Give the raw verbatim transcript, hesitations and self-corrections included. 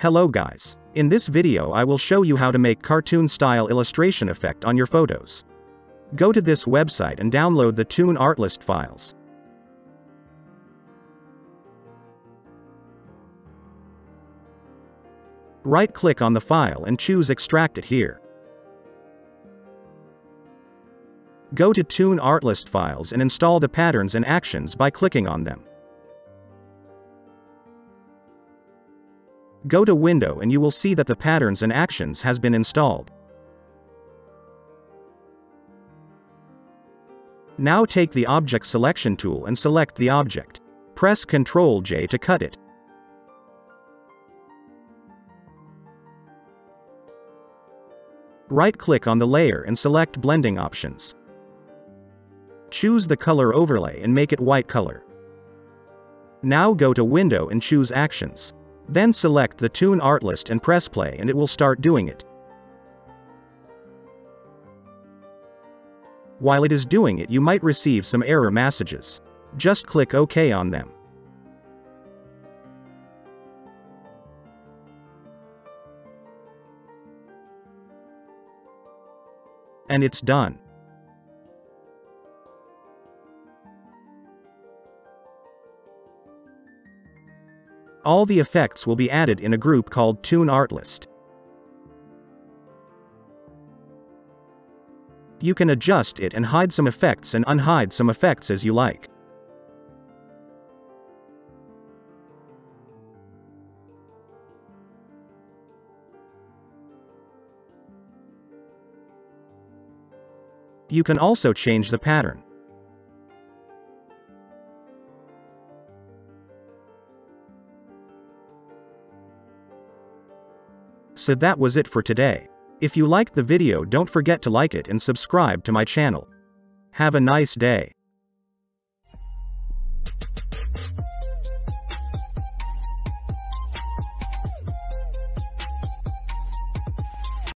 Hello guys. In this video I will show you how to make cartoon style illustration effect on your photos. Go to this website and download the Toon Artlist files. Right click on the file and choose extract it here. Go to Toon Artlist files and install the patterns and actions by clicking on them. Go to Window and you will see that the patterns and actions has been installed. Now take the object selection tool and select the object. Press control J to cut it. Right-click on the layer and select blending options. Choose the color overlay and make it white color. Now go to Window and choose Actions. Then select the Toon Artlist and press play and it will start doing it. While it is doing it you might receive some error messages. Just click OK on them. And it's done. All the effects will be added in a group called Toon Artlist. You can adjust it and hide some effects and unhide some effects as you like. You can also change the pattern. So that was it for today. If you liked the video, don't forget to like it and subscribe to my channel. Have a nice day.